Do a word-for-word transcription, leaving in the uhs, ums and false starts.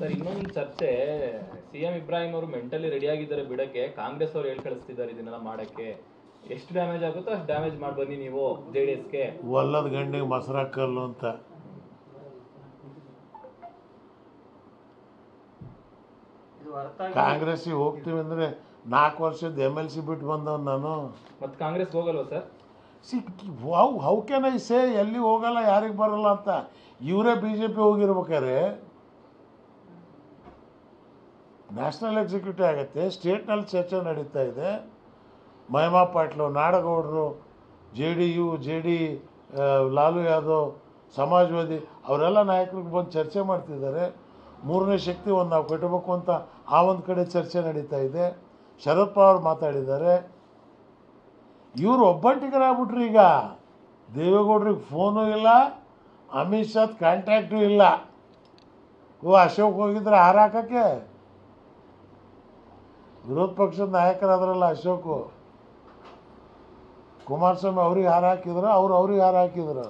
Sir ಇನ್ನೊಂದು ಚರ್ಚೆ, CM Ibrahim ಅವರು ಮೆಂಟಲಿ ರೆಡಿಯಾಗಿದ್ದಾರೆ ಬಿಡಕ್ಕೆ, ಕಾಂಗ್ರೆಸ್ ಅವರು ಹೇಳಿ ಕಳಿಸ್ತಿದ್ದಾರೆ ಇದನ್ನೆಲ್ಲ ಮಾಡಕ್ಕೆ. ಎಷ್ಟು ಡ್ಯಾಮೇಜ್ ಆಗುತ್ತೋ ಅಷ್ಟು ಡ್ಯಾಮೇಜ್ ಮಾಡ್ಬನ್ನಿ ನೀವು ಜೆ ಡಿ ಎಸ್ಗೆ. ಒಲ್ಲದ ಗಂಡಿಗೆ ಮೊಸರಾಕಲ್ಲು ಅಂತ ಕಾಂಗ್ರೆಸ್ಗೆ ಹೋಗ್ತೀವಿ ಅಂದರೆ ನಾಲ್ಕು ವರ್ಷದ ಎಮ್ ಎಲ್ ಸಿ ಬಿಟ್ಟು ಬಂದವನು ನಾನು, ಮತ್ತು ಕಾಂಗ್ರೆಸ್ಗೆ ಹೋಗಲ್ವ sir? See how how can I say ಎಲ್ಲಿ ಹೋಗಲ್ಲ ಯಾರಿಗೆ ಬರಲ್ಲ ಅಂತ. ಇವರೇ ಬಿ ಜೆ ಪಿ ಹೋಗಿರ್ಬೇಕಾದ್ರೆ ನ್ಯಾಷನಲ್ ಎಕ್ಸಿಕ್ಯೂಟಿವ್ ಆಗುತ್ತೆ, ಸ್ಟೇಟ್ನಲ್ಲಿ ಚರ್ಚೆ ನಡೀತಾ ಇದೆ. ಮಹಿಮಾ ಪಾಟ್ಲು, ನಾಡಗೌಡರು, J D U, J D Lalu Yadav, Samajwadi ಅವರೆಲ್ಲ ನಾಯಕರಿಗೆ ಬಂದು ಚರ್ಚೆ ಮಾಡ್ತಿದ್ದಾರೆ. ಮೂರನೇ ಶಕ್ತಿ ಒಂದು ನಾವು ಕಟ್ಟಬೇಕು ಅಂತ ಆ ಒಂದು ಕಡೆ ಚರ್ಚೆ ನಡೀತಾ ಇದೆ. ಶರದ್ ಪವಾರ್ ಮಾತಾಡಿದ್ದಾರೆ. ಇವರು ಒಬ್ಬಂಟಿಗರಾಗ್ಬಿಟ್ರಿ. ಈಗ ದೇವೇಗೌಡರಿಗೆ ಫೋನು ಇಲ್ಲ, ಅಮಿತ್ ಶಾದ್ ಕಾಂಟ್ಯಾಕ್ಟು ಇಲ್ಲ. ಓ ಅಶೋಕ್ ಹೋಗಿದ್ರೆ ಹಾರಾಕಕ್ಕೆ ವಿರೋಧ ಪಕ್ಷದ ನಾಯಕರಾದ್ರಲ್ಲ ಅಶೋಕು, ಕುಮಾರಸ್ವಾಮಿ ಅವ್ರಿಗೆ ಹಾರಾಕಿದ್ರು, ಅವರು ಅವ್ರಿಗೆ ಹಾರಾಕಿದ್ರು.